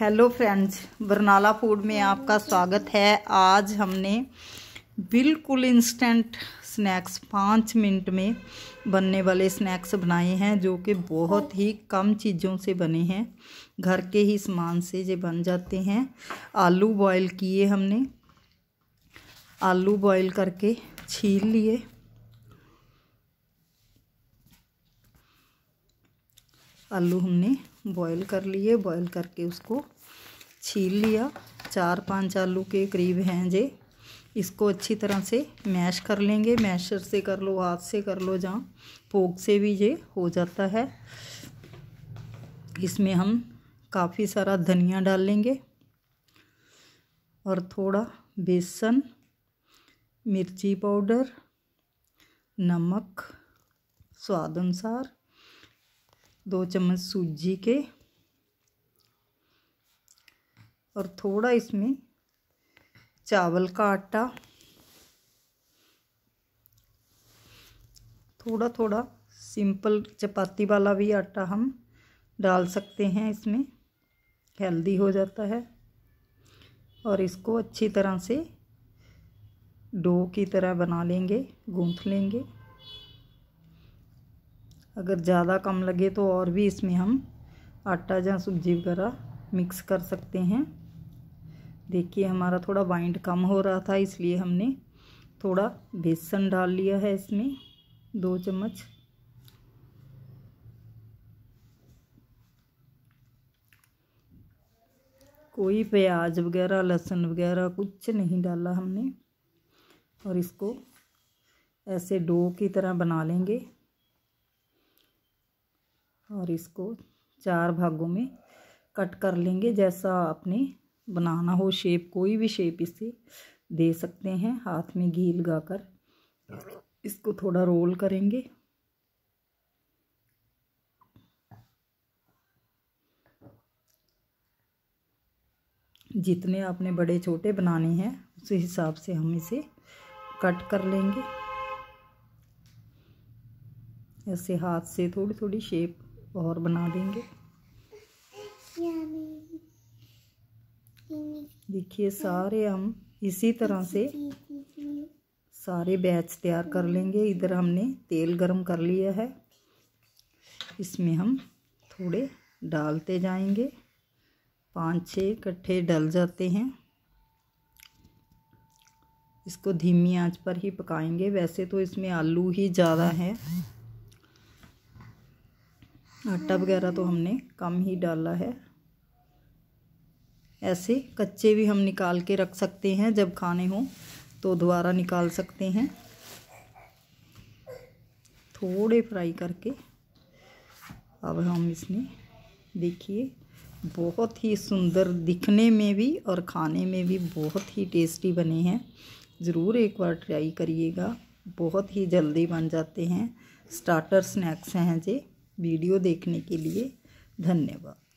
Hello friends, Barnala food में आपका स्वागत है। आज हमने बिल्कुल इंस्टेंट स्नैक्स 5 मिनट में बनने वाले स्नैक्स बनाए हैं, जो कि बहुत ही कम चीज़ों से बने हैं। घर के ही सामान से ये बन जाते हैं। आलू बॉईल किए हमने, आलू बॉईल करके छील लिए। आलू हमने बॉईल कर लिए, बॉईल करके उसको छील लिया। 4-5 आलू के करीब हैं जे। इसको अच्छी तरह से मैश कर लेंगे। मैशर से कर लो, हाथ से कर लो, जहाँ फोक से भी ये हो जाता है। इसमें हम काफ़ी सारा धनिया डाल लेंगे और थोड़ा बेसन, मिर्ची पाउडर, नमक स्वाद अनुसार, 2 चम्मच सूजी के, और थोड़ा इसमें चावल का आटा थोड़ा थोड़ा। सिंपल चपाती वाला भी आटा हम डाल सकते हैं, इसमें हेल्दी हो जाता है। और इसको अच्छी तरह से डो की तरह बना लेंगे, गूंथ लेंगे। अगर ज़्यादा कम लगे तो और भी इसमें हम आटा या सब्जी वगैरह मिक्स कर सकते हैं। देखिए हमारा थोड़ा बाइंड कम हो रहा था, इसलिए हमने थोड़ा बेसन डाल लिया है इसमें, 2 चम्मच। कोई प्याज वगैरह, लहसुन वगैरह कुछ नहीं डाला हमने। और इसको ऐसे डो की तरह बना लेंगे और इसको 4 भागों में कट कर लेंगे। जैसा आपने बनाना हो शेप, कोई भी शेप इसे दे सकते हैं। हाथ में घी लगाकर इसको थोड़ा रोल करेंगे। जितने आपने बड़े छोटे बनाने हैं उस हिसाब से हम इसे कट कर लेंगे। ऐसे हाथ से थोड़ी थोड़ी शेप और बना देंगे। देखिए सारे हम इसी तरह से सारे बैच तैयार कर लेंगे। इधर हमने तेल गरम कर लिया है, इसमें हम थोड़े डालते जाएंगे। 5-6 इकट्ठे डल जाते हैं। इसको धीमी आंच पर ही पकाएंगे। वैसे तो इसमें आलू ही ज़्यादा है, आटा वगैरह तो हमने कम ही डाला है। ऐसे कच्चे भी हम निकाल के रख सकते हैं, जब खाने हो तो दोबारा निकाल सकते हैं। थोड़े फ्राई करके अब हम इसमें, देखिए बहुत ही सुंदर दिखने में भी और खाने में भी बहुत ही टेस्टी बने हैं। ज़रूर एक बार ट्राई करिएगा, बहुत ही जल्दी बन जाते हैं। स्टार्टर स्नैक्स हैं जी। वीडियो देखने के लिए धन्यवाद।